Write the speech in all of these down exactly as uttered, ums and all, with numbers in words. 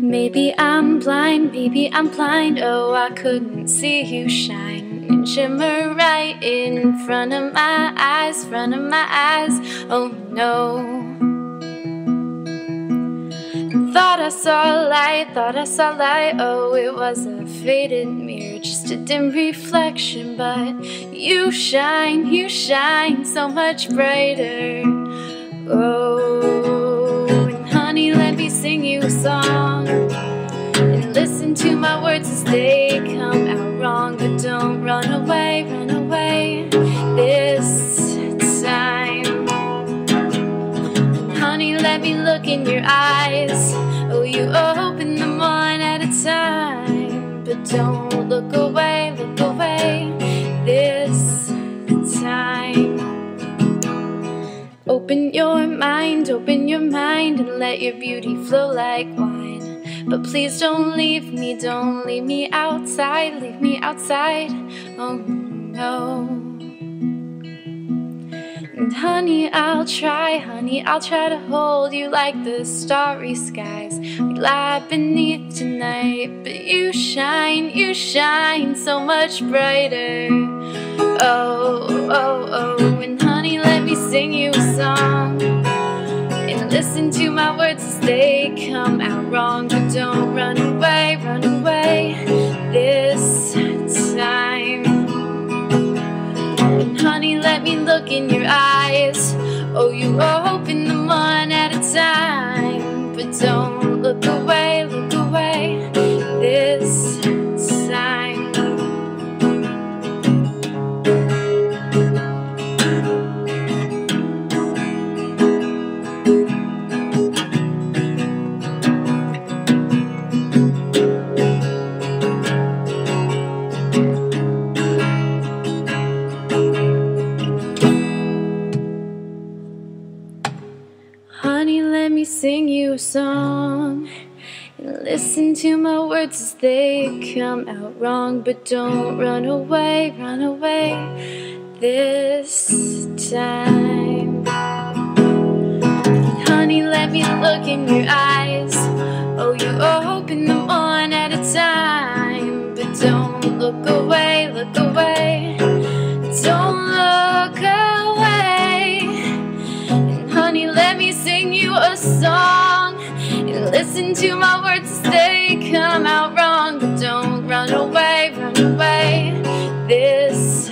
Maybe I'm blind, maybe I'm blind. Oh, I couldn't see you shine and shimmer right in front of my eyes, front of my eyes. Oh no. Thought I saw a light, thought I saw light. Oh, it was a faded mirror, just a dim reflection. But you shine, you shine so much brighter. Oh, and honey, let me sing you a song. Listen to my words as they come out wrong, but don't run away, run away this time. Honey, let me look in your eyes. Oh, you open them one at a time, but don't look away, look away this time. Open your mind, open your mind, and let your beauty flow like wine. But please don't leave me, don't leave me outside, leave me outside, oh no. And honey, I'll try, honey, I'll try to hold you like the starry skies we lie beneath tonight. But you shine, you shine so much brighter. Oh, oh, oh, and honey, let me sing you a song. Listen to my words as they come out wrong, but don't run away, run away this time. And honey, let me look in your eyes. Oh, you open them one at a time, but don't look away, look away this time. Sing you a song and listen to my words as they come out wrong, but don't run away, run away this time. And honey, let me look in your eyes. Oh, you open them one at a time, but don't look away, look away, don't look away. And honey, let me sing you a song, and listen to my words as they come out wrong, but don't run away, run away this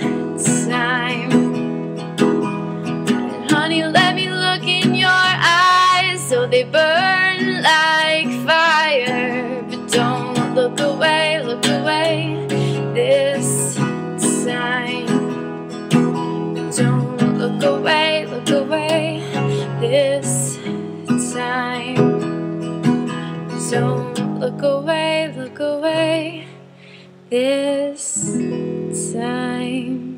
time. And honey, let me look in your eyes, so they burn like fire, but don't look away, look away this time. Don't look away, look away this time. Don't look away, look away this time.